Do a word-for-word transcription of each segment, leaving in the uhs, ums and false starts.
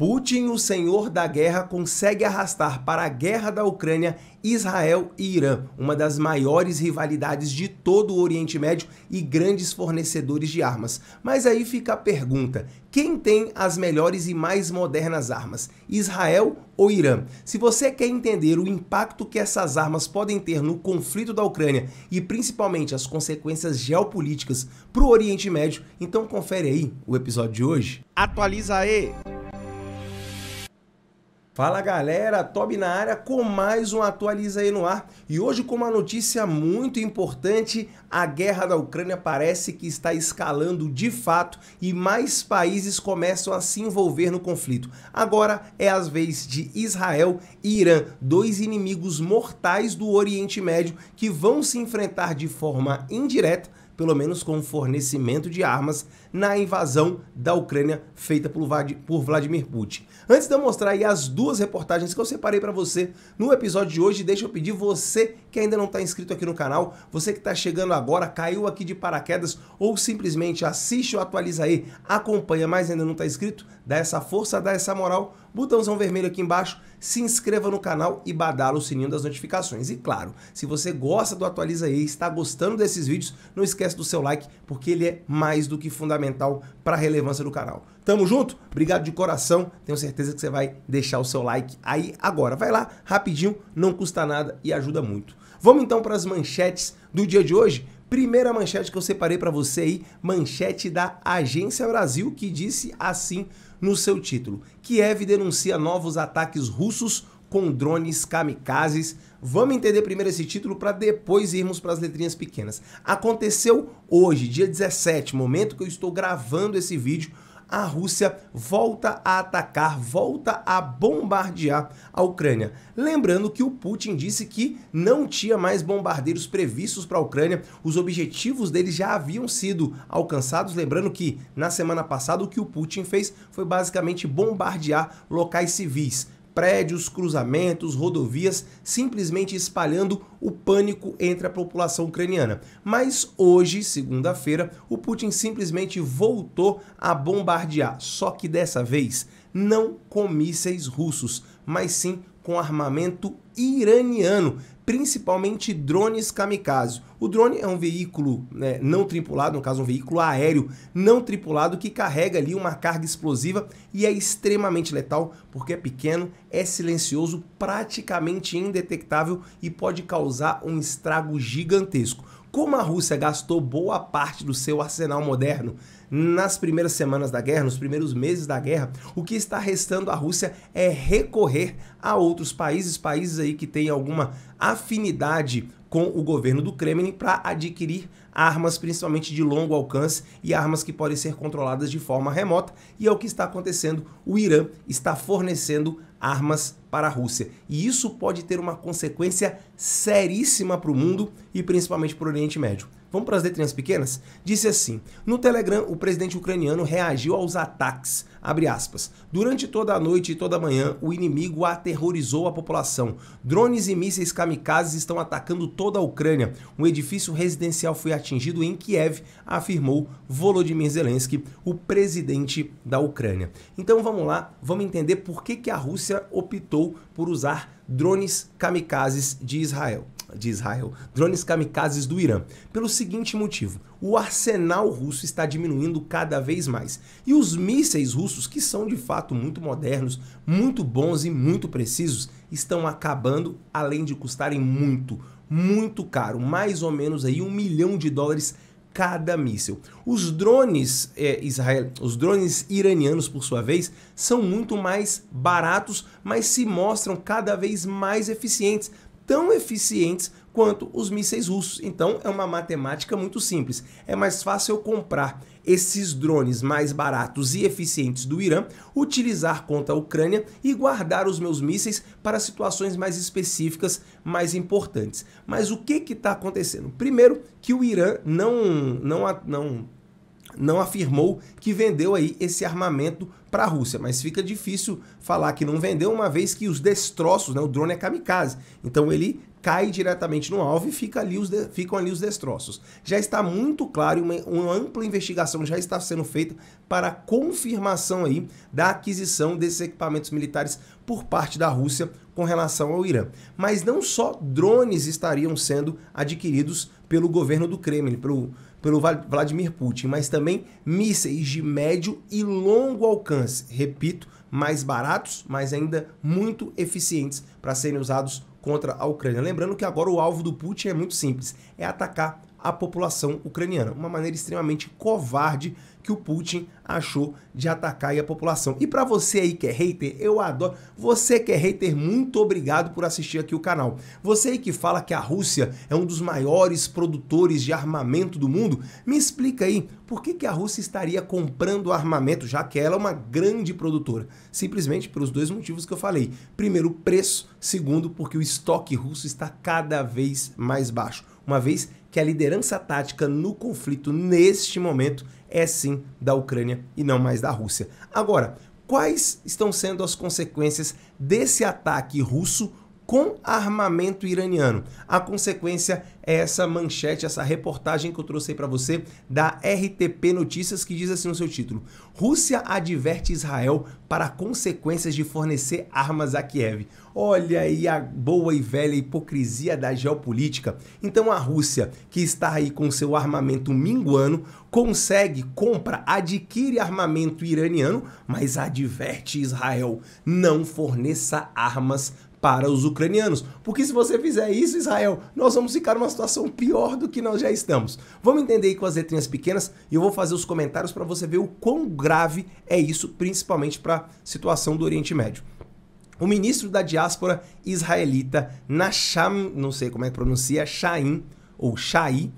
Putin, o senhor da guerra, consegue arrastar para a guerra da Ucrânia Israel e Irã, uma das maiores rivalidades de todo o Oriente Médio e grandes fornecedores de armas. Mas aí fica a pergunta, quem tem as melhores e mais modernas armas, Israel ou Irã? Se você quer entender o impacto que essas armas podem ter no conflito da Ucrânia e principalmente as consequências geopolíticas para o Oriente Médio, então confere aí o episódio de hoje. Atualiza aí! Fala galera, Toby na área com mais um Atualiza aí no ar e hoje com uma notícia muito importante. A guerra da Ucrânia parece que está escalando de fato e mais países começam a se envolver no conflito. Agora é a vez de Israel e Irã, dois inimigos mortais do Oriente Médio que vão se enfrentar de forma indireta, pelo menos com o fornecimento de armas, na invasão da Ucrânia feita por Vladimir Putin. Antes de eu mostrar aí as duas reportagens que eu separei para você no episódio de hoje, deixa eu pedir, você que ainda não está inscrito aqui no canal, você que está chegando agora, caiu aqui de paraquedas ou simplesmente assiste ou atualiza aí, acompanha, mas ainda não está inscrito, dá essa força, dá essa moral, botãozão vermelho aqui embaixo, se inscreva no canal e badala o sininho das notificações. E claro, se você gosta do Atualiza aí, está gostando desses vídeos, não esquece do seu like, porque ele é mais do que fundamental para a relevância do canal. Tamo junto? Obrigado de coração, tenho certeza que você vai deixar o seu like aí agora. Vai lá, rapidinho, não custa nada e ajuda muito. Vamos então para as manchetes do dia de hoje. Primeira manchete que eu separei para você aí, manchete da Agência Brasil, que disse assim no seu título: Kiev denuncia novos ataques russos com drones kamikazes. Vamos entender primeiro esse título para depois irmos para as letrinhas pequenas. Aconteceu hoje, dia dezessete, momento que eu estou gravando esse vídeo, a Rússia volta a atacar, volta a bombardear a Ucrânia. Lembrando que o Putin disse que não tinha mais bombardeiros previstos para a Ucrânia, os objetivos deles já haviam sido alcançados. Lembrando que na semana passada o que o Putin fez foi basicamente bombardear locais civis, prédios, cruzamentos, rodovias, simplesmente espalhando o pânico entre a população ucraniana. Mas hoje, segunda-feira, o Putin simplesmente voltou a bombardear, só que dessa vez não com mísseis russos, mas sim com armamento iraniano, principalmente drones kamikaze. O drone é um veículo, né, não tripulado, no caso um veículo aéreo não tripulado que carrega ali uma carga explosiva e é extremamente letal porque é pequeno, é silencioso, praticamente indetectável e pode causar um estrago gigantesco. Como a Rússia gastou boa parte do seu arsenal moderno nas primeiras semanas da guerra, nos primeiros meses da guerra, o que está restando à Rússia é recorrer a outros países, países aí que têm alguma afinidade com o governo do Kremlin para adquirir armas, principalmente de longo alcance e armas que podem ser controladas de forma remota, e é o que está acontecendo. O Irã está fornecendo armas para a Rússia e isso pode ter uma consequência seríssima para o mundo e principalmente para o Oriente Médio. Vamos para as letrinhas pequenas? Disse assim, no Telegram o presidente ucraniano reagiu aos ataques, abre aspas, durante toda a noite e toda a manhã o inimigo aterrorizou a população, drones e mísseis kamikazes estão atacando toda a Ucrânia, um edifício residencial foi atingido em Kiev, afirmou Volodymyr Zelensky, o presidente da Ucrânia. Então vamos lá, vamos entender por que que a Rússia optou por usar drones kamikazes de Israel. de Israel, drones kamikazes do Irã, pelo seguinte motivo: o arsenal russo está diminuindo cada vez mais e os mísseis russos, que são de fato muito modernos, muito bons e muito precisos, estão acabando, além de custarem muito, muito caro, mais ou menos aí um milhão de dólares cada míssil. Os drones é, Israel, os drones iranianos, por sua vez, são muito mais baratos, mas se mostram cada vez mais eficientes, tão eficientes quanto os mísseis russos. Então é uma matemática muito simples, é mais fácil eu comprar esses drones mais baratos e eficientes do Irã, utilizar contra a Ucrânia e guardar os meus mísseis para situações mais específicas, mais importantes. Mas o que que está acontecendo? Primeiro que o Irã não, não, não, não afirmou que vendeu aí esse armamento para a Rússia, mas fica difícil falar que não vendeu, uma vez que os destroços, né, o drone é kamikaze, então ele cai diretamente no alvo e fica ali os de, ficam ali os destroços. Já está muito claro e uma, uma ampla investigação já está sendo feita para a confirmação aí da aquisição desses equipamentos militares por parte da Rússia com relação ao Irã. Mas não só drones estariam sendo adquiridos pelo governo do Kremlin, pelo, pelo Vladimir Putin, mas também mísseis de médio e longo alcance, repito, mais baratos, mas ainda muito eficientes para serem usados contra a Ucrânia. Lembrando que agora o alvo do Putin é muito simples, é atacar a população ucraniana, uma maneira extremamente covarde que o Putin achou de atacar aí a população. E para você aí que é hater, eu adoro, você que é hater, muito obrigado por assistir aqui o canal. Você aí que fala que a Rússia é um dos maiores produtores de armamento do mundo, me explica aí, por que que a Rússia estaria comprando armamento, já que ela é uma grande produtora? Simplesmente pelos dois motivos que eu falei. Primeiro, o preço. Segundo, porque o estoque russo está cada vez mais baixo, uma vez que a liderança tática no conflito neste momento é sim da Ucrânia e não mais da Rússia. Agora, quais estão sendo as consequências desse ataque russo com armamento iraniano? A consequência é essa manchete, essa reportagem que eu trouxe aí para você da R T P Notícias, que diz assim no seu título: Rússia adverte Israel para consequências de fornecer armas a Kiev. Olha aí a boa e velha hipocrisia da geopolítica. Então a Rússia, que está aí com seu armamento minguano, consegue, compra, adquire armamento iraniano, mas adverte Israel: não forneça armas para os ucranianos, porque se você fizer isso, Israel, nós vamos ficar numa situação pior do que nós já estamos. Vamos entender aí com as letrinhas pequenas e eu vou fazer os comentários para você ver o quão grave é isso, principalmente para a situação do Oriente Médio. O ministro da diáspora israelita, Nacham, não sei como é que pronuncia, Shai, ou Shai,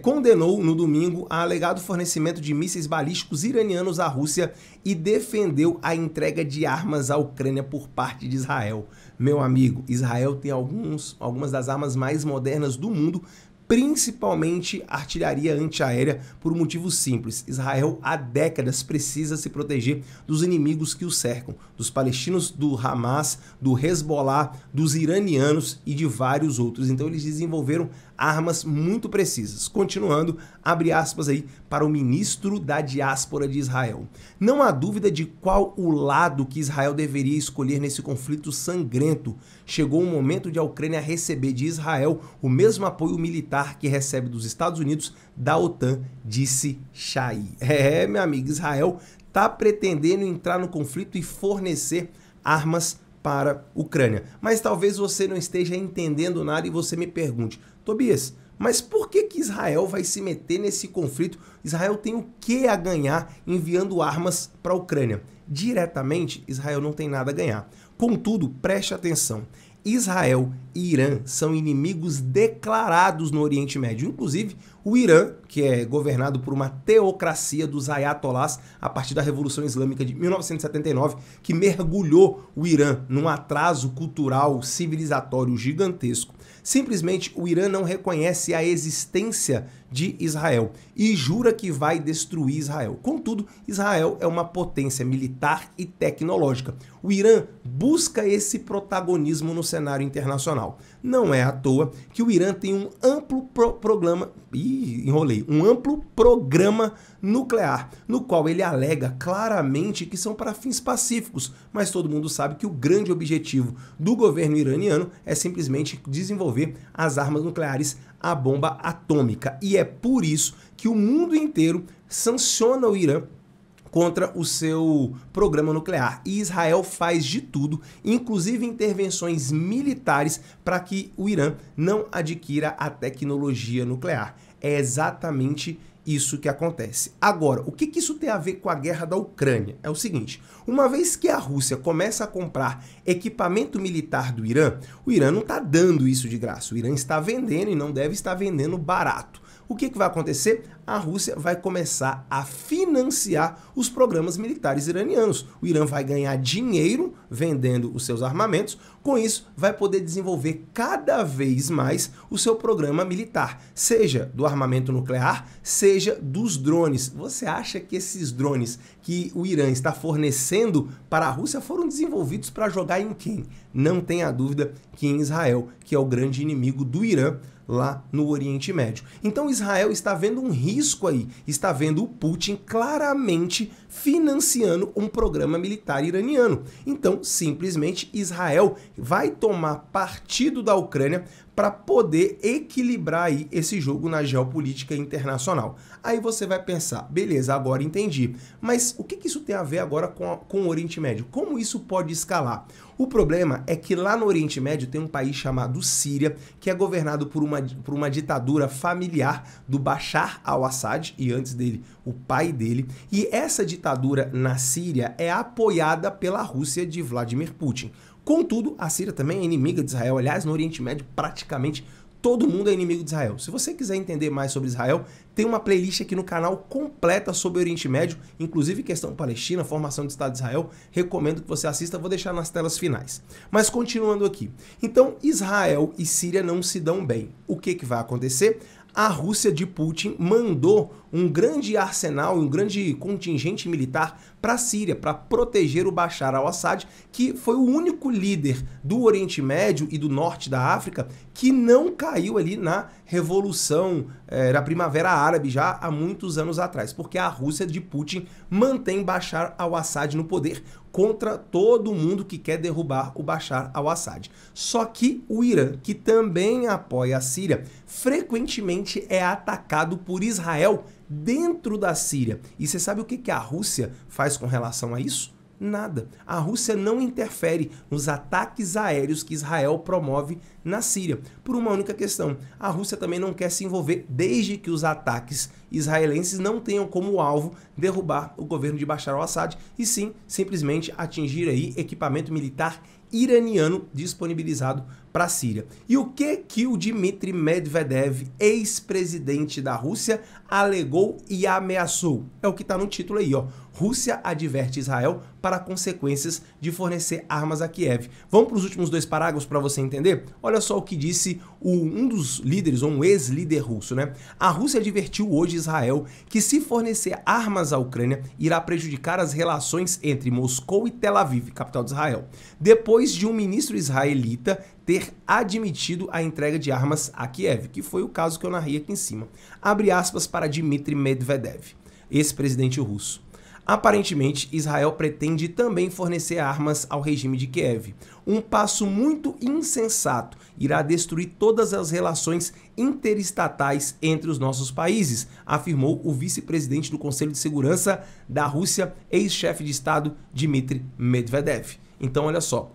condenou no domingo a alegado fornecimento de mísseis balísticos iranianos à Rússia e defendeu a entrega de armas à Ucrânia por parte de Israel. Meu amigo, Israel tem alguns, algumas das armas mais modernas do mundo, principalmente artilharia antiaérea, por um motivo simples. Israel há décadas precisa se proteger dos inimigos que o cercam, dos palestinos, do Hamas, do Hezbollah, dos iranianos e de vários outros. Então eles desenvolveram armas muito precisas. Continuando, abre aspas aí para o ministro da diáspora de Israel: não há dúvida de qual o lado que Israel deveria escolher nesse conflito sangrento. Chegou o momento de a Ucrânia receber de Israel o mesmo apoio militar que recebe dos Estados Unidos, da OTAN, disse Shai. É, meu amigo, Israel tá pretendendo entrar no conflito e fornecer armas para a Ucrânia. Mas talvez você não esteja entendendo nada e você me pergunte: Tobias, mas por que que Israel vai se meter nesse conflito? Israel tem o que a ganhar enviando armas para a Ucrânia? Diretamente, Israel não tem nada a ganhar. Contudo, preste atenção. Israel e Irã são inimigos declarados no Oriente Médio. Inclusive, o Irã, que é governado por uma teocracia dos ayatolás a partir da Revolução Islâmica de mil novecentos e setenta e nove, que mergulhou o Irã num atraso cultural civilizatório gigantesco. Simplesmente, o Irã não reconhece a existência de Israel e jura que vai destruir Israel. Contudo, Israel é uma potência militar e tecnológica. O Irã busca esse protagonismo no cenário internacional. Não é à toa que o Irã tem um amplo pro programa... Ih, enrolei. Um amplo programa nuclear, no qual ele alega claramente que são para fins pacíficos, mas todo mundo sabe que o grande objetivo do governo iraniano é simplesmente desenvolver as armas nucleares, a bomba atômica. E é por isso que o mundo inteiro sanciona o Irã contra o seu programa nuclear. E Israel faz de tudo, inclusive intervenções militares, para que o Irã não adquira a tecnologia nuclear. É exatamente isso que acontece. Agora, o que que isso tem a ver com a guerra da Ucrânia? É o seguinte: uma vez que a Rússia começa a comprar equipamento militar do Irã, o Irã não está dando isso de graça. O Irã está vendendo e não deve estar vendendo barato. o que, que vai acontecer? A Rússia vai começar a financiar os programas militares iranianos. O Irã vai ganhar dinheiro vendendo os seus armamentos, com isso vai poder desenvolver cada vez mais o seu programa militar, seja do armamento nuclear, seja dos drones. Você acha que esses drones que o Irã está fornecendo para a Rússia foram desenvolvidos para jogar em quem? Não tenha dúvida que em Israel, que é o grande inimigo do Irã, lá no Oriente Médio. Então Israel está vendo um risco aí, está vendo o Putin claramente financiando um programa militar iraniano. Então, simplesmente, Israel vai tomar partido da Ucrânia para poder equilibrar aí esse jogo na geopolítica internacional. Aí você vai pensar, beleza, agora entendi, mas o que, que isso tem a ver agora com, a, com o Oriente Médio? Como isso pode escalar? O problema é que lá no Oriente Médio tem um país chamado Síria, que é governado por uma, por uma ditadura familiar do Bashar al-Assad, e antes dele, o pai dele, e essa ditadura na Síria é apoiada pela Rússia de Vladimir Putin. Contudo, a Síria também é inimiga de Israel. Aliás, no Oriente Médio, praticamente todo mundo é inimigo de Israel. Se você quiser entender mais sobre Israel, tem uma playlist aqui no canal completa sobre o Oriente Médio, inclusive questão palestina, formação do Estado de Israel. Recomendo que você assista, vou deixar nas telas finais. Mas continuando aqui. Então, Israel e Síria não se dão bem. O que, que vai acontecer? A Rússia de Putin mandou um grande arsenal, um grande contingente militar para a Síria, para proteger o Bashar al-Assad, que foi o único líder do Oriente Médio e do Norte da África que não caiu ali na Revolução, eh, da Primavera Árabe já há muitos anos atrás, porque a Rússia de Putin mantém Bashar al-Assad no poder contra todo mundo que quer derrubar o Bashar al-Assad. Só que o Irã, que também apoia a Síria, frequentemente é atacado por Israel dentro da Síria. E você sabe o que a Rússia faz com relação a isso? Nada. A Rússia não interfere nos ataques aéreos que Israel promove na Síria, por uma única questão. A Rússia também não quer se envolver desde que os ataques israelenses não tenham como alvo derrubar o governo de Bashar al-Assad, e sim, simplesmente atingir aí equipamento militar iraniano disponibilizado para a Síria. E o que que o Dmitry Medvedev, ex-presidente da Rússia, alegou e ameaçou? É o que está no título aí, ó. Rússia adverte Israel para consequências de fornecer armas a Kiev. Vamos para os últimos dois parágrafos para você entender? Olha só o que disse o, um dos líderes, ou um ex-líder russo, né? A Rússia advertiu hoje Israel que se fornecer armas à Ucrânia irá prejudicar as relações entre Moscou e Tel Aviv, capital de Israel, depois de um ministro israelita ter admitido a entrega de armas a Kiev, que foi o caso que eu narrei aqui em cima. Abre aspas para Dmitry Medvedev, ex-presidente russo. Aparentemente, Israel pretende também fornecer armas ao regime de Kiev. Um passo muito insensato, irá destruir todas as relações interestatais entre os nossos países, afirmou o vice-presidente do Conselho de Segurança da Rússia, ex-chefe de Estado Dmitry Medvedev. Então, olha só,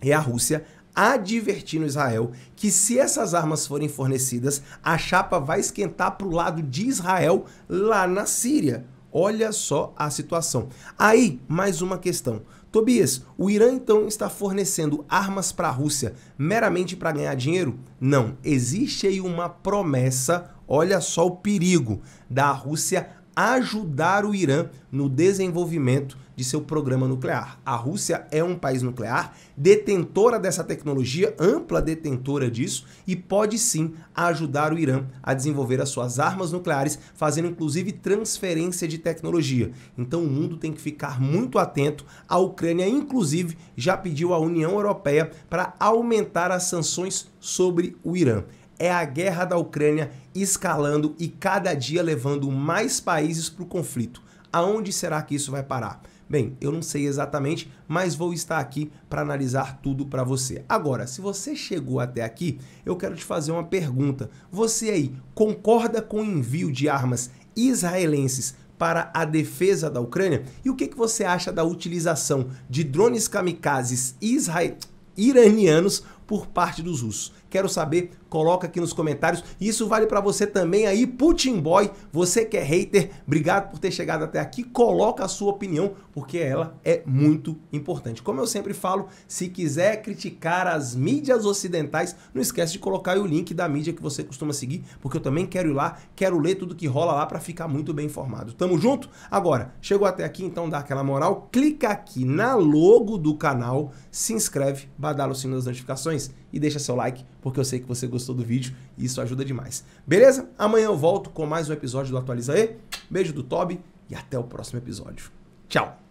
é a Rússia advertindo Israel que se essas armas forem fornecidas, a chapa vai esquentar para o lado de Israel lá na Síria. Olha só a situação. Aí, mais uma questão. Tobias, o Irã então está fornecendo armas para a Rússia meramente para ganhar dinheiro? Não. Existe aí uma promessa, olha só o perigo, da Rússia ajudar o Irã no desenvolvimento de seu programa nuclear. A Rússia é um país nuclear, detentora dessa tecnologia, ampla detentora disso, e pode sim ajudar o Irã a desenvolver as suas armas nucleares, fazendo inclusive transferência de tecnologia. Então o mundo tem que ficar muito atento. A Ucrânia, inclusive, já pediu à União Europeia para aumentar as sanções sobre o Irã. É a guerra da Ucrânia escalando e cada dia levando mais países para o conflito. Aonde será que isso vai parar? Bem, eu não sei exatamente, mas vou estar aqui para analisar tudo para você. Agora, se você chegou até aqui, eu quero te fazer uma pergunta. Você aí concorda com o envio de armas israelenses para a defesa da Ucrânia? E o que que você acha da utilização de drones kamikazes israel... iranianos por parte dos russos? Quero saber coloca aqui nos comentários. Isso vale para você também aí, Putin Boy, você que é hater, obrigado por ter chegado até aqui, coloca a sua opinião, porque ela é muito importante. Como eu sempre falo, se quiser criticar as mídias ocidentais, não esquece de colocar aí o link da mídia que você costuma seguir, porque eu também quero ir lá, quero ler tudo que rola lá para ficar muito bem informado. Tamo junto? Agora, chegou até aqui, então dá aquela moral, clica aqui na logo do canal, se inscreve, badala o sino das notificações e deixa seu like, porque eu sei que você gostou do vídeo e isso ajuda demais. Beleza? Amanhã eu volto com mais um episódio do Atualiza aí. Beijo do Toby e até o próximo episódio. Tchau!